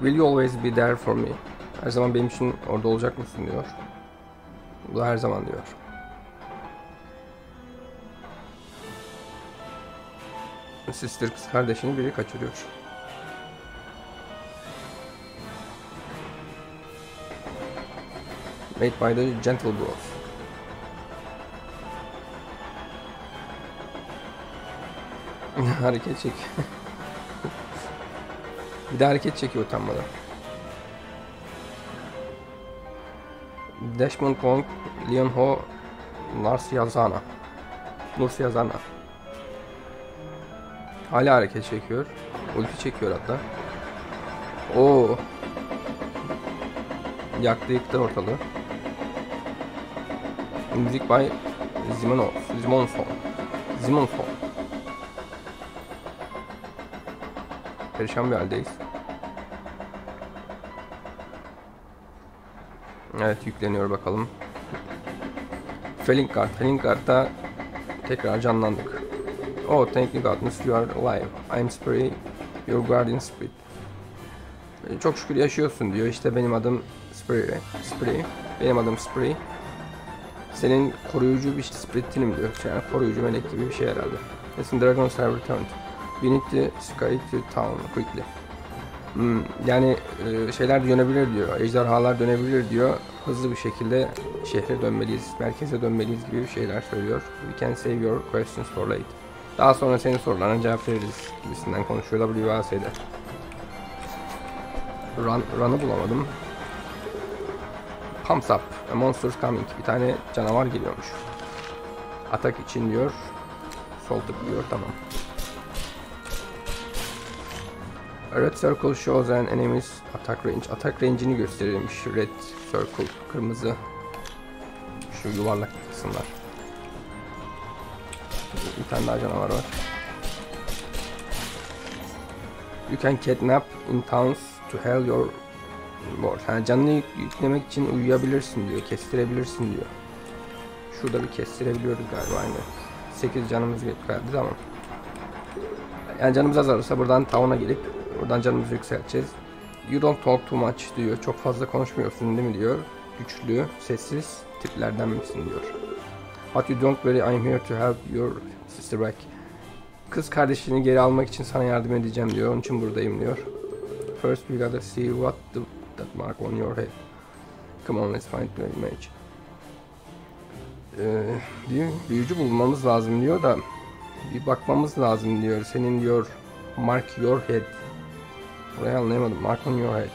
Will you always be there for me? Her zaman benim için orada olacak mısın diyor. Bu da her zaman diyor. Sister kız kardeşini biri kaçırıyor. Made by the gentle growth. Hareket çek. Bir de hareket çekiyor utanmadan. Dashmon Kong, Lian Ho, Larsia Zana. Larsia Zana. Hala hareket çekiyor. Ulti çekiyor hatta. Oo. Yaktı yıktı ortalığı. Music by Zimon Ho. Zimon Ho. Zimon Ho. Perişan bir haldeyiz. Evet, yükleniyor bakalım. Feling Guard. Feling Guard'da tekrar canlandık. Oh, thank you God, you are alive. I'm Spray, your guardian spirit. Çok şükür yaşıyorsun diyor. İşte benim adım Spray. Benim adım Spray. Senin koruyucu bir spiritinim diyor. Yani koruyucu melek gibi bir şey herhalde. Listen, Dragon's Eye returned. We need to sky to town quickly. Yani şeyler dönebilir diyor. Ejderhalar dönebilir diyor. Hızlı bir şekilde şehre dönmeliyiz. Merkeze dönmeliyiz gibi bir şeyler söylüyor. We can save your questions for later. Daha sonra senin sorularına cevap veririz gibisinden konuşuyor WAS'de. Run'ı bulamadım. Pumps up. A monster's coming. Bir tane canavar geliyormuş. Atak için diyor. Sol tıklıyor. Tamam. Red circle shows an enemy's attack range. Atak range'ini gösterilmiş. Red circle. Kırmızı. Şu yuvarlak kısımlar. Bir tane daha canavar var. You can kidnap in towns to hell your board. Yani canını yüklemek için uyuyabilirsin diyor. Kestirebilirsin diyor. Şurada bir kestirebiliyoruz galiba. Aynı. 8 canımız geldi. Tamam. Yani canımız azalırsa buradan town'a gelip buradan canımızı yükselteceğiz. You don't talk too much diyor. Çok fazla konuşmuyorsun değil mi diyor. Güçlü, sessiz tiplerden misin diyor. But you don't worry, I'm here to help your sister back. Kız kardeşini geri almak için sana yardım edeceğim diyor. Onun için buradayım diyor. First we gotta see what that mark on your head. Come on, let's find the image. Diyor, büyücü bulmamız lazım diyor da. Bir bakmamız lazım diyor. Senin diyor mark your head. Orayı anlayamadım. Mark on your head.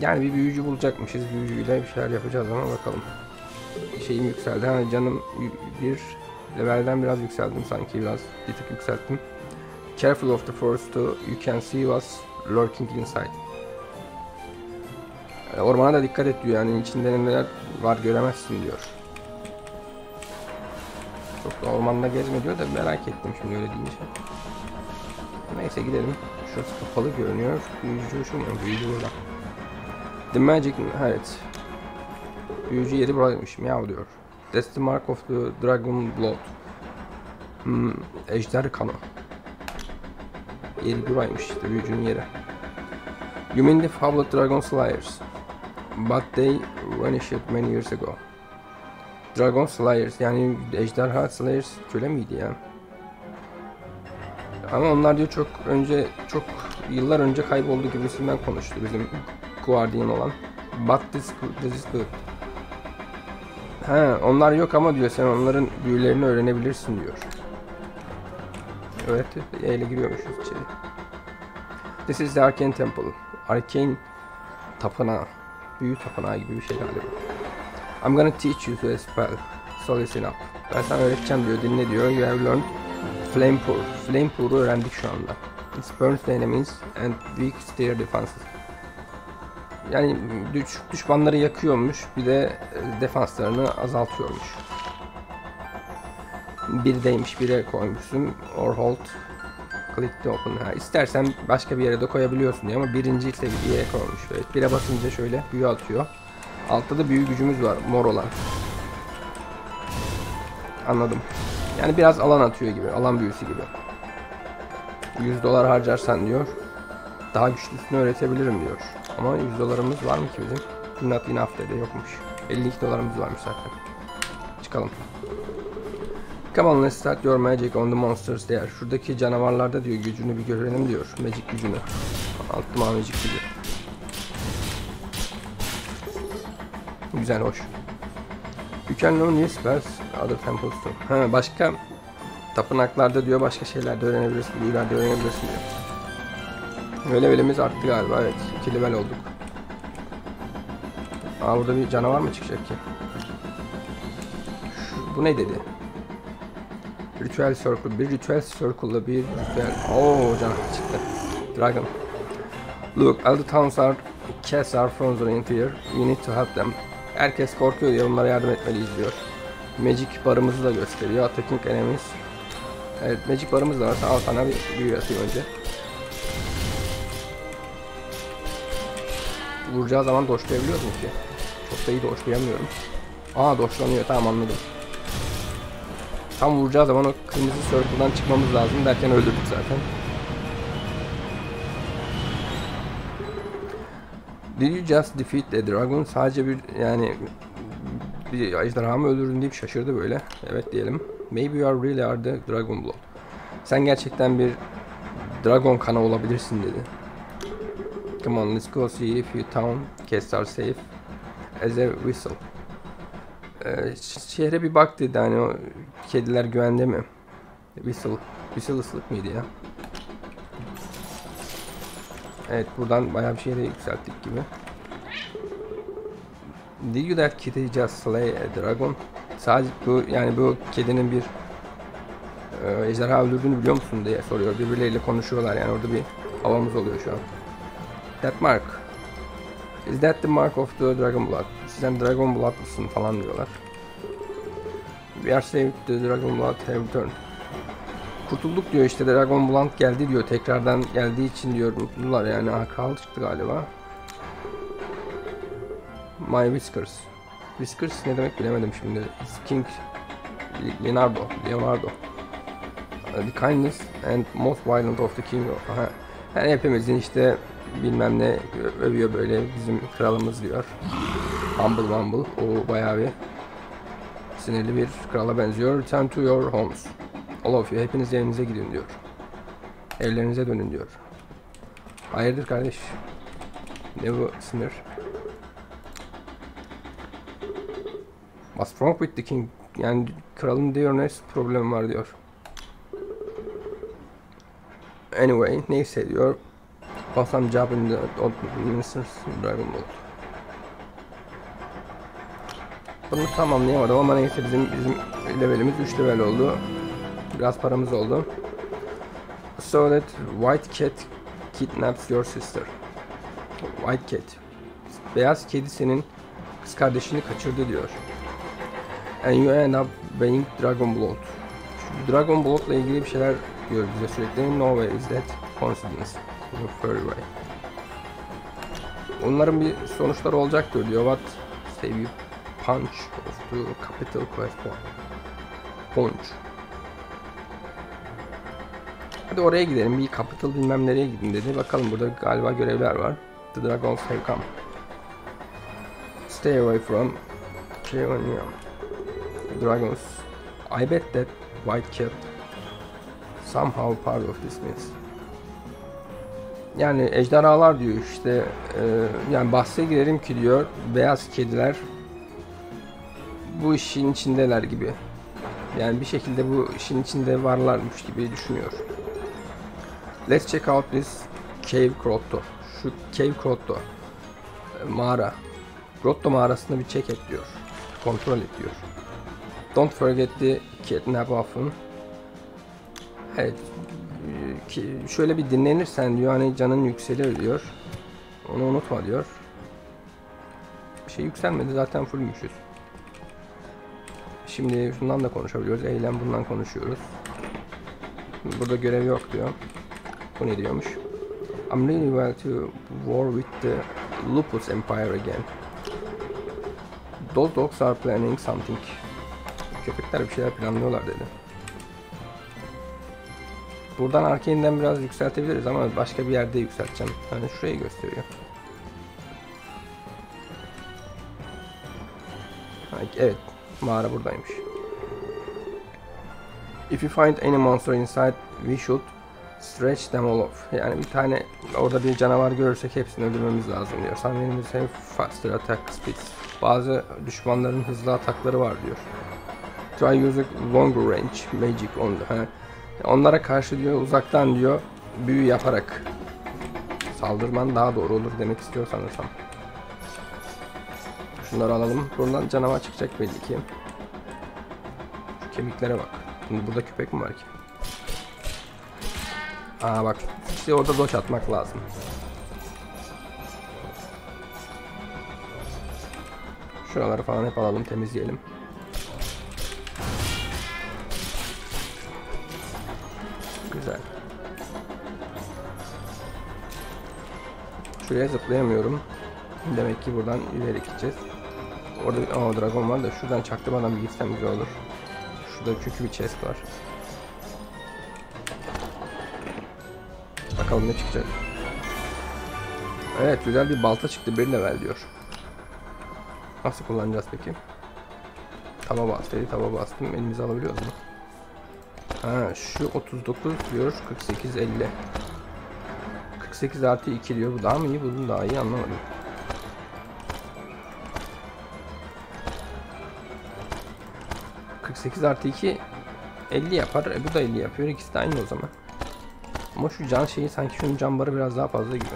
Yani bir büyücü bulacakmışız. Büyücüyle bir şeyler yapacağız ama bakalım. Şeyim yükseldi. Ha, canım bir levelden biraz yükseldim sanki. Biraz bir tık yükselttim. Careful of the forest too. You can see what's lurking inside. Ormana da dikkat et diyor. Yani içinde neler var göremezsin diyor. Çok da ormanda gezme diyor da merak ettim şimdi öyle deyince. Neyse gidelim. Şurası kapalı görünüyor. Büyücü şu mu? Büyücü burada. The magic... Evet. Büyücü yeri buradaymışım ya diyor. That's the mark of the Dragon Blood. Ejder kanı. Yeri buraymış işte büyücünün yeri. You mean the fabulous dragon slayers. But they vanished many years ago. Dragon Slayers, yani ejderha Slayers köle miydi ya? Ama onlar diyor çok önce, çok yıllar önce kayboldu gibisinden konuştu bizim guardian olan. But this is good. He, onlar yok ama diyor sen onların büyülerini öğrenebilirsin diyor. Evet, ele giriyormuşuz içeri. This is the Arcane Temple. Arcane tapınağı. Büyü tapınağı gibi bir şey galiba. I'm gonna teach you to spell. So listen up. Ben sana öğreteceğim diyor. Dinle diyor. You have learned Flamepool. Flamepool'u öğrendik şu anda. It burns the enemies and weaks their defenses. Yani düşmanları yakıyormuş. Bir de defanslarını azaltıyormuş. Bir deymiş. Bire koymuşsun. Or hold. Click to open. Ha, istersen başka bir yere de koyabiliyorsun diyor. Ama birinci ise bir yere koymuş. Evet, bire basınca şöyle büyü atıyor. Altta da büyü gücümüz var. Mor olan. Anladım. Yani biraz alan atıyor gibi. Alan büyüsü gibi. $100 harcarsan diyor. daha güçlüsünü öğretebilirim diyor. Ama 100 dolarımız var mı ki bizim? Not enough dedi, yokmuş. 52 dolarımız varmış zaten. Çıkalım. Come on, let's start your magic on the monsters there. Şuradaki canavarlarda diyor gücünü bir görelim diyor. Magic gücünü. Altıma magic gücü. Güzel, hoş. You can learn new spells, other temples too. Ha, başka tapınaklarda diyor başka şeyler de öğrenebilirsin, büyüler de öğrenebilirsin diyor. Böyle levelimiz arttı galiba, evet. 2 level olduk. Aa, burada bir canavar mı çıkacak ki? Bu ne dedi? Ritual Circle, bir Ritual Circle'la bir Ritual... Ooo, canavar çıktı. Dragon. Look, all the towns are... Cats are frozen in fear. We need to help them. Herkes korkuyor diyor, onlara yardım etmeliyiz diyor. Magic barımızı da gösteriyor. Attacking enemies. Evet, magic barımız da var. Al sana bir büyü atayım önce. Vuracağı zaman doşlayabiliyoruz mu ki? Çok da iyi doşlayamıyorum. Aa, doşlanıyor, tamam anladım. Tam vuracağı zaman o kırmızı circle'dan çıkmamız lazım derken öldürdük zaten. Did you just defeat the dragon? Sadece bir ejderha mı öldürdün deyip şaşırdı böyle. Evet diyelim. Maybe you are really are the Dragon Blood. Sen gerçekten bir dragon kanı olabilirsin dedi. Come on, let's go see if your town cats are safe. As a whistle. Şehre bir bak dedi, hani o kediler güvende mi? Whistle ıslık mıydı ya? Evet, buradan bayağı bir şehre yükselttik gibi. Did you that kitty just slay a dragon? Sadece bu, yani bu kedinin bir ejderha öldürdüğünü biliyor musun diye soruyor. Birbirleriyle konuşuyorlar, yani orada bir havamız oluyor şu an. That mark. Is that the mark of the Dragon Blood? Sizden Dragon Blood mısın falan diyorlar. We are saved, the Dragon Blood have returned. Kurtulduk diyor işte, Dragon Blood geldi diyor, tekrardan geldiği için diyor mutlular yani. Aha, kral çıktı galiba. My Whiskers. Whiskers ne demek bilemedim şimdi. King Leonardo. The kindness and most violent of the king. Aha. Yani hepimizin işte bilmem ne övüyor böyle bizim kralımız diyor. Humble. O bayağı bir sinirli bir krala benziyor. Return to your homes. All of you, hepiniz evinize gidin diyor. Evlerinize dönün diyor. Hayırdır kardeş? Ne bu sinir? What's wrong with the king? Yani kralın diyor ne problem var diyor. Anyway, neyse diyor. Passam job in the ministers Dragon Blood. Bunu tamamlayamadım ama neyse, bizim levelimiz 3 level oldu. Biraz paramız oldu. So that White Cat kidnaps your sister. White Cat. Beyaz kedi senin kız kardeşini kaçırdı diyor. And you end up buying Dragon Blood. Şu Dragon Blood ile ilgili bir şeyler diyor bize sürekli. No way is that coincidence. Furry way. Onların bir sonuçları olacaktır diyor. What save you punch of the capital quest punch. Hadi oraya gidelim, bir capital bilmem nereye gidin dedi. Bakalım, burada galiba görevler var. The Dragons have come. Stay away from Cleonia. Dragons. I bet that White Cat somehow part of this means. Yani ejderhalar diyor işte, yani bahse girelim ki diyor beyaz kediler bu işin içindeler gibi. Yani bir şekilde bu işin içinde varlarmış gibi düşünüyor. Let's check out this cave grotto. Şu cave grotto mağara. Grotto mağarasını bir check et diyor. Kontrol et diyor. Don't forget the kidnap often. Evet. Şöyle bir dinlenirsen diyor hani canın yükselir diyor. Onu unutma diyor. Bir şey yükselmedi zaten, fullmüşüz. Şimdi şundan da konuşabiliyoruz. Eylem bundan konuşuyoruz. Burada görev yok diyor. Bu ne diyormuş? I'm really well to war with the Lupus Empire again. Those dogs are planning something. Köpekler bir şeyler planlıyorlar dedi. Buradan Arcane'den biraz yükseltebiliriz ama başka bir yerde yükselteceğim. Yani şurayı gösteriyor. Evet, mağara buradaymış. If you find any monster inside, we should stretch them all off. Yani bir tane orada bir canavar görürsek hepsini öldürmemiz lazım diyor. Saniyemiz have faster attack speeds. Bazı düşmanların hızlı atakları var diyor. Try using longer range magic on them. Onlara karşı diyor uzaktan diyor büyü yaparak saldırman daha doğru olur demek istiyor sanırsam. Şunları alalım. Buradan canavar çıkacak belli ki. Şu kemiklere bak. Şimdi burada köpek mi var ki? Aa bak. İşte orada doç atmak lazım. Şuraları falan hep alalım, temizleyelim. Güzel. Şuraya zıplayamıyorum. Demek ki buradan ileri gideceğiz. Orada dragon var da şuradan çaktırmadan bir gitsem güzel olur. Şurada çünkü bir chest var. Bakalım ne çıkacak. Evet, güzel bir balta çıktı. 1 level diyor. Nasıl kullanacağız peki? Taba bastı. Taba bastım. Elimize alabiliyoruz mu? Ha, şu 39 diyor. 48 50. 48 artı 2 diyor. Bu daha mı iyi? Bunun daha iyi, anlamadım. %8 artı 2 50 yapar. Bu da 50 yapıyor. İkisi de aynı o zaman. Ama şu can şeyi sanki şunun can barı biraz daha fazla gibi.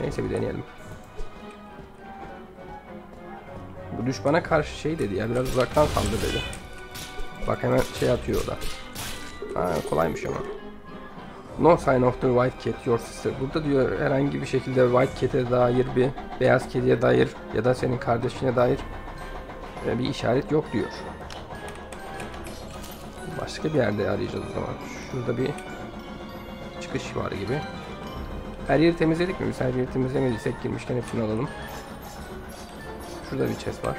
Neyse bir deneyelim. Bu düşmana karşı şey dedi ya, biraz uzaktan saldır dedi. Bak hemen şey atıyor o da. Ha, kolaymış ama. No sign of the white cat your sister. Burada diyor herhangi bir şekilde white cat'e dair, bir beyaz kediye dair ya da senin kardeşine dair bir işaret yok diyor. Başka bir yerde arayacağız o zaman. Şurada bir çıkış var gibi. Her yeri temizledik mi? Biz her yeri temizlemediysek girmişken hepsini alalım. Şurada bir chest var.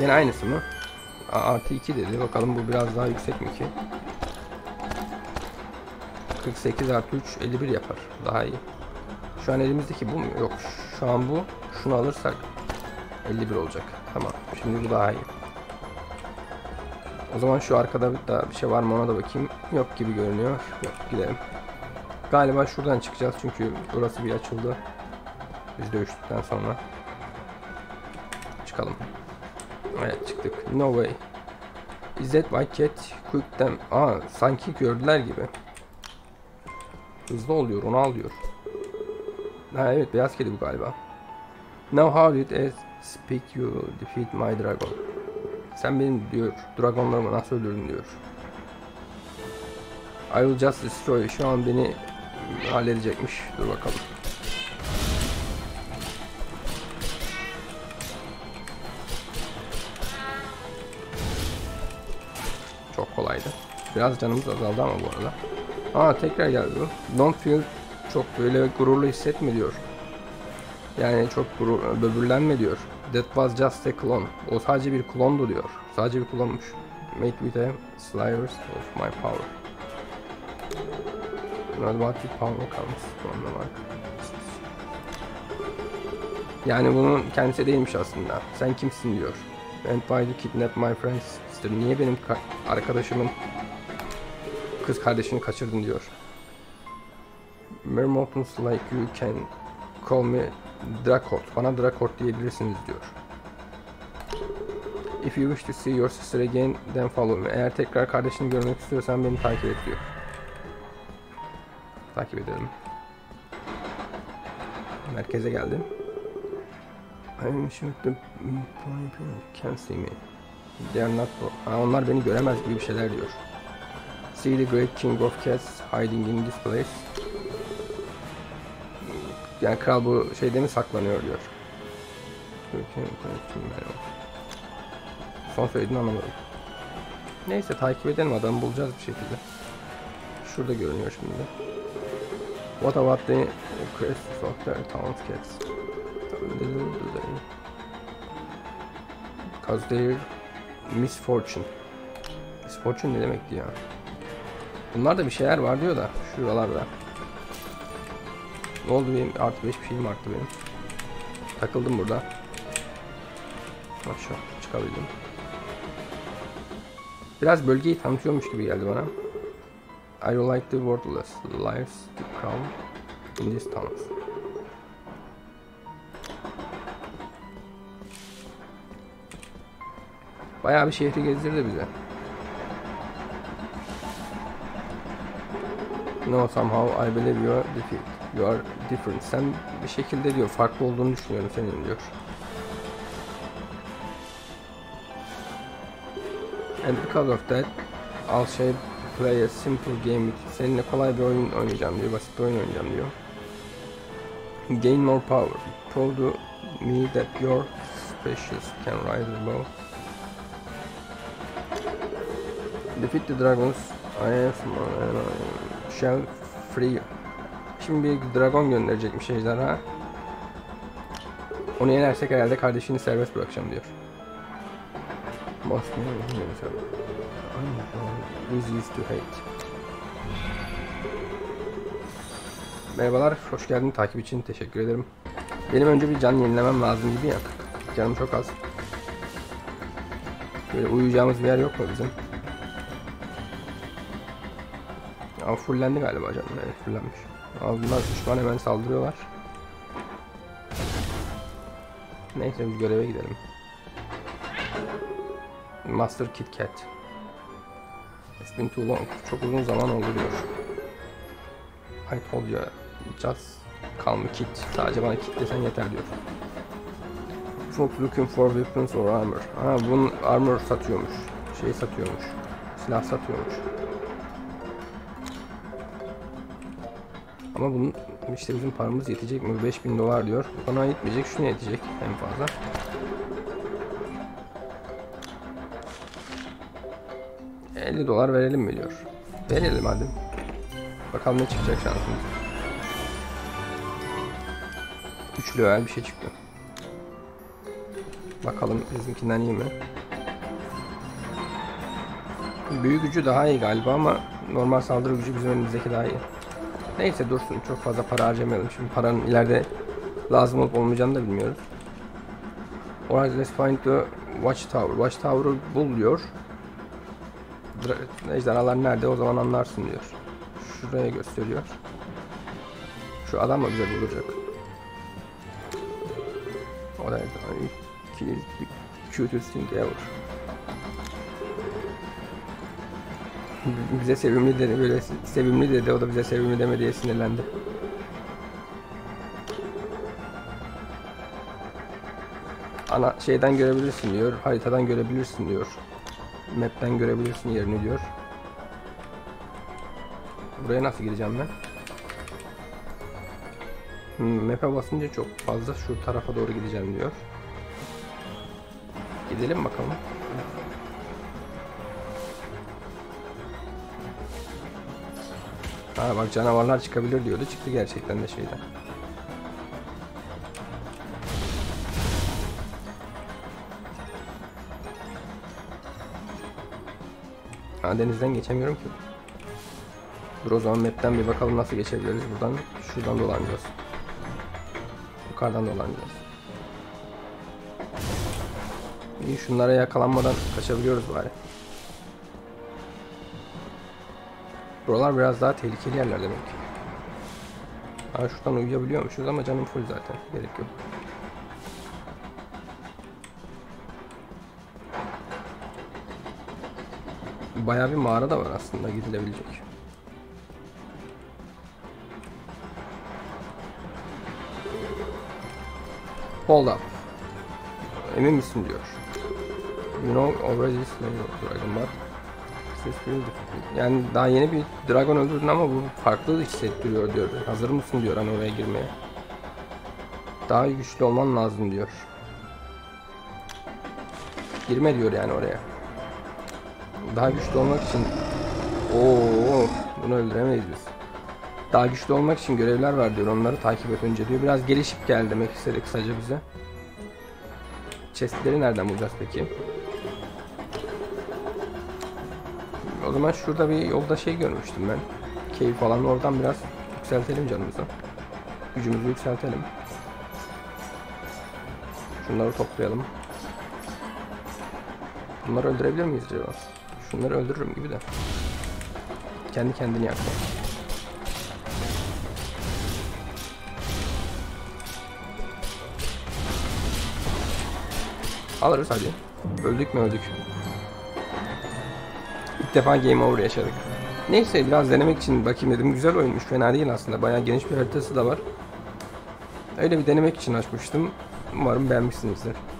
Yine aynısı mı? Artı 2 dedi. Bakalım bu biraz daha yüksek mi ki? 48 artı 3 51 yapar. Daha iyi. Şu an elimizdeki bu mu? Yok. Şu an bu. Şunu alırsak 51 olacak. Tamam. Şimdi bu daha iyi. O zaman şu arkada bir şey var mı, ona da bakayım. Yok gibi görünüyor. Yok, gidelim. Galiba şuradan çıkacağız çünkü burası bir açıldı. Biz dövüştükten sonra. Çıkalım. Evet, çıktık. No way. Is that white cat quick them? Aa, sanki gördüler gibi. Hızlı oluyor, onu alıyor. Ha evet, beyaz kedi bu galiba. Now how did I speak you defeat my dragon? Sen benim diyor dragonlarımı nasıl öldürdün diyor. I will just destroy. Şu an beni halledecekmiş. Dur bakalım. Çok kolaydı. Biraz canımız azaldı ama bu arada. Aa, tekrar geldi bu. Don't feel. Çok böyle gururlu hissetme diyor. Yani çok böbürlenme diyor. That was just a clone. O sadece bir klondu diyor. Sadece bir klonmuş. Make with a slayers of my power. Radbatik power kalmış. Yani bunun kendisi değilmiş aslında. Sen kimsin diyor. And why you kidnap my friends? Niye benim arkadaşımın kız kardeşini kaçırdın diyor. Mermotons like you can call me Draco. Bana Draco diyebilirsiniz diyor. If you wish to see your sister again, then follow me. Eğer tekrar kardeşini görmek istiyorsan beni takip et diyor. Takip edelim. Merkeze geldim. I'm sure the people can't see me. They are not. Onlar beni göremez gibi bir şeyler diyor. See the great king of cats hiding in this place. Yani kral bu şeyde mi saklanıyor diyor. Son söylediğini anlamadım. Neyse, takip edelim, adamı bulacağız bir şekilde. Şurada görünüyor şimdi. What about the crests of their taunt cats? Because their Misfortune. Misfortune ne demekti ya? Bunlarda bir şeyler var diyor da şuralarda. Ne oldu benim? Artı 5 bir şeyim arttı benim. Takıldım burada. Bak şu çıkabildim. Biraz bölgeyi tanıtıyormuş gibi geldi bana. I don't like the worthless lives to come in this town. Bayağı bir şehri gezdirdi bize. No, somehow I believe you are different. Sen bir şekilde diyor farklı olduğunu düşünüyorum senin diyor. And because of that, I'll play a simple game with you. Seninle kolay bir oyun oynayacağım diyor, basit bir oyun oynayacağım diyor. Gain more power. Prove to me that your species can rise above. Defeat the dragons. I shall free you. Şimdi bir dragon gönderecekmiş ejderha. Onu yenersek herhalde kardeşini serbest bırakacağım diyor. Basmıyor mesela. Merhabalar, hoş geldin. Takip için teşekkür ederim. Benim önce bir can yenilemem lazım gibi ya. Canım çok az. Böyle uyuyacağımız bir yer yok mu bizim? Aa, fullendi galiba canım. Evet, fullenmiş. Aa, bunlar düşman hemen saldırıyorlar. Neyse biz göreve gidelim. Master Kit Kat. It's been too long. Çok uzun zaman oldu diyor. I told you. Just calm me kit. Sadece bana kit desen yeter diyor. Folk looking for weapons or armor. Ha, bunun armor satıyormuş. Şey satıyormuş. Silah satıyormuş. Ama bunun işte bizim paramız yetecek mi? 5000 dolar diyor. Ona yetmeyecek. Şuna yetecek en fazla. $50 verelim mi diyor. Verelim hadi. Bakalım ne çıkacak şansımız. 3 level bir şey çıktı. Bakalım bizimkinden iyi mi? Büyü gücü daha iyi galiba ama normal saldırı gücü bizim önümüzdeki daha iyi. Neyse dursun, çok fazla para harcamayalım. Şimdi paranın ileride lazım olup olmayacağını da bilmiyoruz. Alright, let's find the Watchtower. Watchtower'ı bul diyor. Ejderhalar nerede o zaman anlarsın diyor. Şuraya gösteriyor. Şu adam mı bize bulacak? O da cutest thing ever. Bize sevimli dedi, böyle sevimli dedi, o da bize sevimli deme diye sinirlendi. Ana şeyden görebilirsin diyor, haritadan görebilirsin diyor. Map'ten görebilirsin yerini diyor. Buraya nasıl gireceğim ben? Map'e basınca çok fazla şu tarafa doğru gideceğim diyor. Gidelim bakalım. Ha bak, canavarlar çıkabilir diyordu. Çıktı gerçekten de şeyden. Denizden geçemiyorum ki. Dur o zaman map'ten bir bakalım nasıl geçebiliriz buradan. Şuradan dolanacağız. Yukarıdan dolanacağız. İyi, şunlara yakalanmadan kaçabiliyoruz bari. Buralar biraz daha tehlikeli yerler demek. Ha, şuradan uyuyabiliyormuşuz ama canım full zaten. Gerek yok. Bayağı bir mağara da var aslında gidilebilecek. Hold up. Emin misin diyor. You know already slain Dragon Blood. Yani daha yeni bir dragon öldürdün ama bu farklı hissettiriyor diyor. Hazır mısın diyor hani oraya girmeye. Daha güçlü olman lazım diyor. Girme diyor yani oraya. Daha güçlü olmak için bunu öldüremeyiz biz. Daha güçlü olmak için görevler var diyor. Onları takip et önce diyor. Biraz gelişip gel demek istedi kısaca bize. Chestleri nereden bulacağız peki? O zaman şurada bir yolda şey görmüştüm ben. Keyif falan, oradan biraz yükseltelim canımızı. Gücümüzü yükseltelim. Şunları toplayalım. Bunları öldürebilir miyiz acaba? Şunları öldürürüm gibi de. Kendi kendini yakma. Alırız hadi. Öldük mü öldük. İlk defa game over yaşadık. Neyse biraz denemek için bakayım dedim. Güzel oyunmuş, fena değil aslında. Bayağı geniş bir haritası da var. Öyle bir denemek için açmıştım. Umarım beğenmişsinizdir.